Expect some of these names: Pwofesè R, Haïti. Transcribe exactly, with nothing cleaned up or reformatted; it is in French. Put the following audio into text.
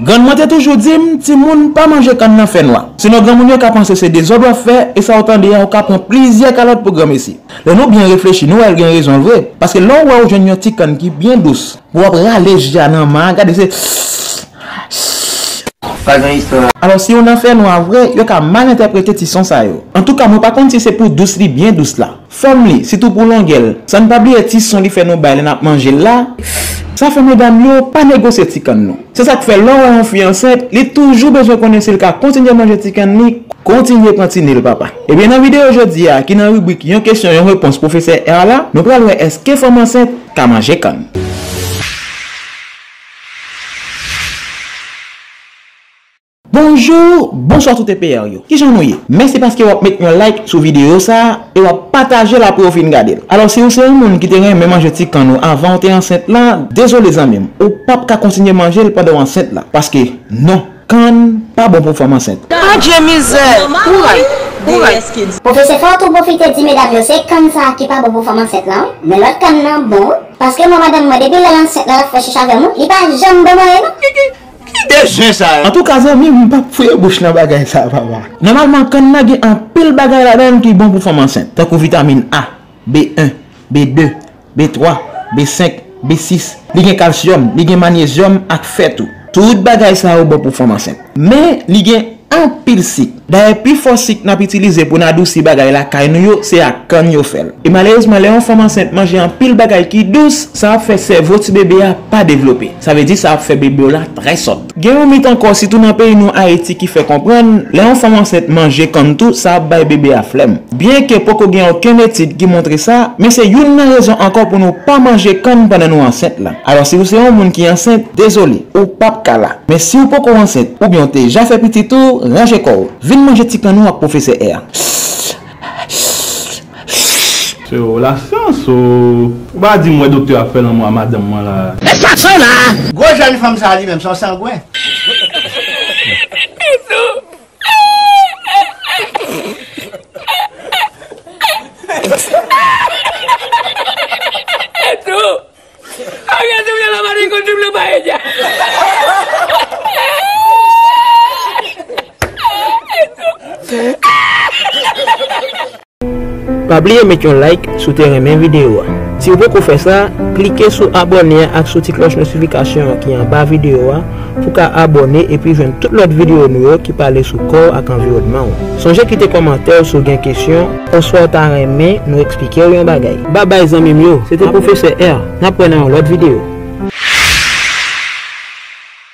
Grand mwen te toujou di ti moun pa manje kan nan fè noa. Sinon grand moun yo ka pense c'est des autres faire et ça autant de yon ka prend plusieurs calottes pour grand ici. Le nou bien réfléchi nou elle gen raison vrai parce que l'on wa ou jeune yon ti kan ki bien douce. Ou après aller ja nan man, gade c'est pas grand histoire. Alors si on en fait noa vrai, yo ka mal interpréter ti son sa yo. En tout cas, moi pas compte si c'est pour douce li bien douce là. Femme li, c'est tout pour longuel. Ça ne pas oublier ti son li fè nou bail n'a manger là. Ça fait madame yo pas négocier ti kan nou. C'est ça qui fait l'homme en fiancé, il a toujours besoin de connaître le cas, continuer à manger le ticanni, continuer à continuer le papa. Et bien dans la vidéo aujourd'hui, qui est dans la rubrique, il y a une question et une réponse, professeur R là, nous allons voir est-ce que femme enceinte a mangé quand? Bonjour, bonsoir tout les P R yo. Qui j'en ai? Merci parce que vous mettez un like sur la vidéo ça et vous partagez la pour vous regarder. Alors si vous êtes un monde qui te rien même manger quand nous avant t'es enceinte là, désolé les amis, ou pas qu'à continuer à manger pendant enceinte là parce que non, quand pas bon pour femme enceinte. Ah Dieu misère. Professeur Fatou tout profiter dit mesdames c'est comme ça qui pas bon pour femme enceinte là, mais l'autre comme non bon parce que moi madame moi depuis l'enceinte là je cherche avec moi, il pas jamais bon. En tout cas, amis, on pas fouiller bouche dans bagay ça papa. Normalement quand on a un pile bagay là-dedans qui est bon pour femme enceinte, tant que vitamine A, B un, B deux, B trois, B cinq, B six, il y a calcium, il y a magnésium et fait tout. Tout bagay ça est bon pour femme enceinte. Mais il y a un pile cycle. D'ailleurs, plus fort cycle n'a pas utilisé pour adoucir bagay là quand nous c'est à quand nous fait. Et malheureusement, les femmes enceintes mangent un pile bagay qui douce, ça fait cerveau petit bébé a pas développé. Ça veut dire ça fait bébé là très sotte. Gen met encore si tout dans pays nous Haïti qui fait comprendre les femmes enceintes manger comme tout ça bail bébé à flemme. Bien que pas qu'on ait aucune étude qui montre ça, mais c'est une raison encore pour nous pas manger comme pendant nous enceinte là. Alors si vous êtes un monde qui est enceinte, désolé, ou pas là. Mais si vous pas enceinte ou bien déjà fait petit tour, rangez corps. Venez manger petit canon à Pwofesè R. C'est la science ou bah dis-moi docteur a fait dans moi madame moi là. Mais ça ça là. Gros jeune femme ça lui même son sangouin. N'oubliez pas de mettre un like sur la vidéo. Si vous voulez faire ça, cliquez sur abonner et sur la cloche de notification qui est en bas de la vidéo pour vous abonner et puis joindre toutes les autres vidéos qui parlent sur le corps et l'environnement. Songez quitter les commentaires sur les questions. Ou soit vous aimez, nous expliquer les choses. Bye bye, amis. C'était Pwofesè R. Nous prenons l'autre vidéo.